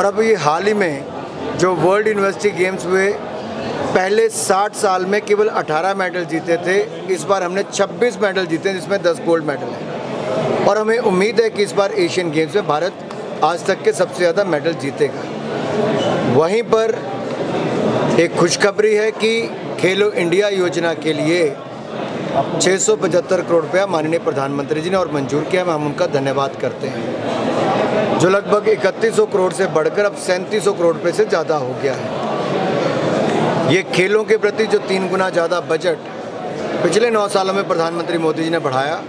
और अब ये हाल ही में जो वर्ल्ड यूनिवर्सिटी गेम्स हुए, पहले 60 साल में केवल 18 मेडल जीते थे, इस बार हमने 26 मेडल जीते हैं जिसमें 10 गोल्ड मेडल हैं। और हमें उम्मीद है कि इस बार एशियन गेम्स में भारत आज तक के सबसे ज़्यादा मेडल जीतेगा। वहीं पर एक खुशखबरी है कि खेलो इंडिया योजना के लिए 675 करोड़ रुपया माननीय प्रधानमंत्री जी ने और मंजूर किया है, हम उनका धन्यवाद करते हैं, जो लगभग 3100 करोड़ से बढ़कर अब 3700 करोड़ रुपये से ज़्यादा हो गया है। ये खेलों के प्रति जो 3 गुना ज़्यादा बजट पिछले 9 सालों में प्रधानमंत्री मोदी जी ने बढ़ाया,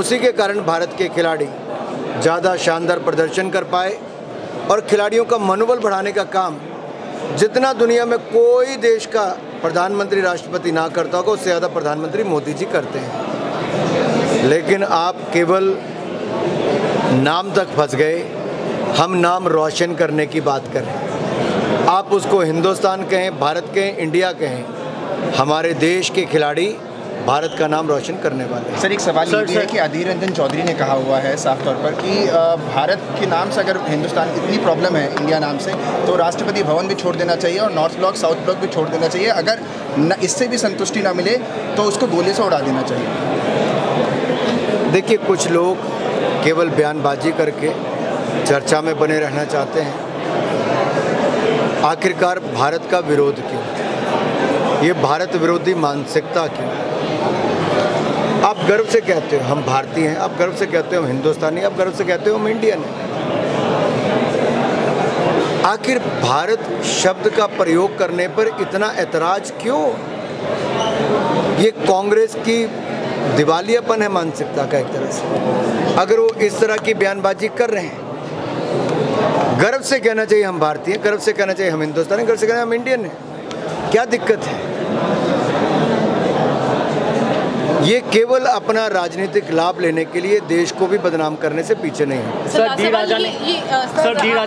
उसी के कारण भारत के खिलाड़ी ज़्यादा शानदार प्रदर्शन कर पाए। और खिलाड़ियों का मनोबल बढ़ाने का काम जितना दुनिया में कोई देश का प्रधानमंत्री राष्ट्रपति ना करता होगा, उससे ज़्यादा प्रधानमंत्री मोदी जी करते हैं। लेकिन आप केवल नाम तक फंस गए, हम नाम रोशन करने की बात करें। आप उसको हिंदुस्तान कहें, भारत कहें, इंडिया कहें, हमारे देश के खिलाड़ी भारत का नाम रोशन करने वाले। सर एक सवाल ये है कि अधीर रंजन चौधरी ने कहा हुआ है साफ तौर पर कि भारत के नाम से अगर हिंदुस्तान की इतनी प्रॉब्लम है इंडिया नाम से, तो राष्ट्रपति भवन भी छोड़ देना चाहिए और नॉर्थ ब्लॉक साउथ ब्लॉक भी छोड़ देना चाहिए। अगर इससे भी संतुष्टि ना मिले तो उसको गोले से उड़ा देना चाहिए। देखिए, कुछ लोग केवल बयानबाजी करके चर्चा में बने रहना चाहते हैं। आखिरकार भारत का विरोध क्यों? ये भारत विरोधी मानसिकता क्यों? आप गर्व से कहते हो हम भारतीय हैं, आप गर्व से कहते हो हम हिंदुस्तानी, आप गर्व से कहते हो हम इंडियन हैं। आखिर भारत शब्द का प्रयोग करने पर इतना ऐतराज क्यों? ये कांग्रेस की दिवालियापन है मानसिकता का एक तरह से। अगर वो इस तरह की बयानबाजी कर रहे हैं, गर्व से कहना चाहिए हम भारतीय हैं, गर्व से कहना चाहिए हम हिंदुस्तानी, गर्व से कहना हम इंडियन हैं। क्या दिक्कत है? ये केवल अपना राजनीतिक लाभ लेने के लिए देश को भी बदनाम करने से पीछे नहीं है। सर डी राजा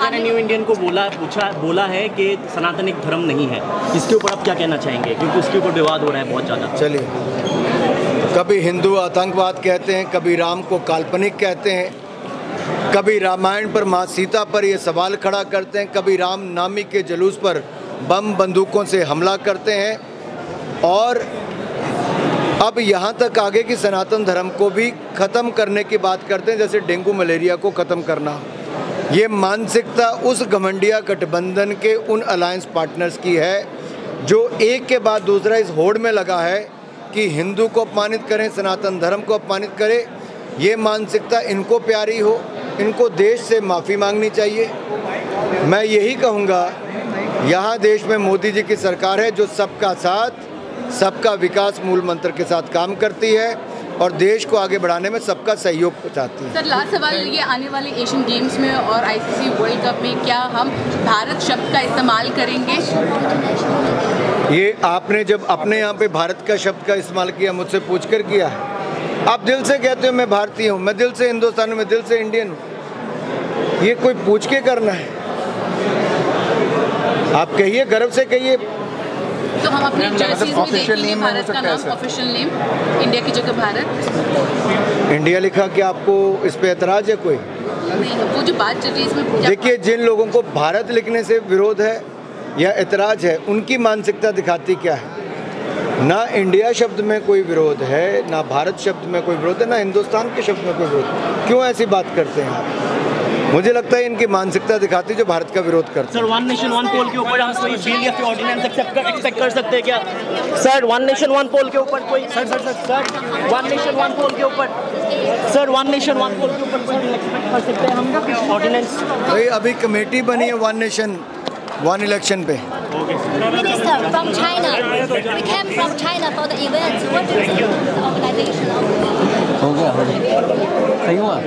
ने न्यू इंडियन को बोला है कि सनातनिक धर्म नहीं है। इसके ऊपर आप क्या कहना चाहेंगे, क्योंकि उसके ऊपर विवाद हो रहा है बहुत ज़्यादा। चलिए, कभी हिंदू आतंकवाद कहते हैं, कभी राम को काल्पनिक कहते हैं, कभी रामायण पर माँ सीता पर ये सवाल खड़ा करते हैं, कभी राम नामी के जुलूस पर बम बंदूकों से हमला करते हैं, और अब यहाँ तक आगे कि सनातन धर्म को भी ख़त्म करने की बात करते हैं, जैसे डेंगू मलेरिया को ख़त्म करना। ये मानसिकता उस घमंडिया गठबंधन के उन अलायंस पार्टनर्स की है जो एक के बाद दूसरा इस होड़ में लगा है कि हिंदू को अपमानित करें, सनातन धर्म को अपमानित करें। ये मानसिकता इनको प्यारी हो, इनको देश से माफ़ी मांगनी चाहिए। मैं यही कहूँगा, यहाँ देश में मोदी जी की सरकार है जो सबका साथ सबका विकास मूल मंत्र के साथ काम करती है और देश को आगे बढ़ाने में सबका सहयोग पहुँचाती है। सर लास्ट सवाल ये, आने वाले एशियन गेम्स में और आईसीसी वर्ल्ड कप में क्या हम भारत शब्द का इस्तेमाल करेंगे? ये आपने जब अपने यहाँ पे भारत का शब्द का इस्तेमाल किया, मुझसे पूछकर किया है। आप दिल से कहते हो मैं भारतीय हूँ, मैं दिल से हिंदुस्तान हूँ, मैं दिल से इंडियन हूँ। ये कोई पूछ के करना है? आप कहिए, गर्व से कहिए। तो हम अपनी जर्सीज़ में देखेंगे भारत का नाम, ऑफिशियल नेम, इंडिया की जगह भारत, इंडिया लिखा। क्या आपको इस पे एतराज है कोई? नहीं, वो जो बात चल रही है इसमें देखिए, जिन लोगों को भारत लिखने से विरोध है या एतराज है, उनकी मानसिकता दिखाती क्या है? ना इंडिया शब्द में कोई विरोध है, ना भारत शब्द में कोई विरोध है, ना हिंदुस्तान के शब्द में कोई विरोध है। क्यों ऐसी बात करते हैं? मुझे लगता है इनकी मानसिकता दिखाती है जो भारत का विरोध करती है। Sir one nation one poll के ऊपर हम कोई बिल या फिर ऑर्डिनेंस एक्सेप्ट कर सकते हैं क्या? Sir one nation one poll के ऊपर कोई कोई बिल एक्सेप्ट कर सकते हैं हम ऑर्डिनेंस? भाई अभी कमेटी बनी है वन नेशन वन इलेक्शन पे। Minister from China, we came from China for the event. What do you think of the organization? हो गया, सही हुआ।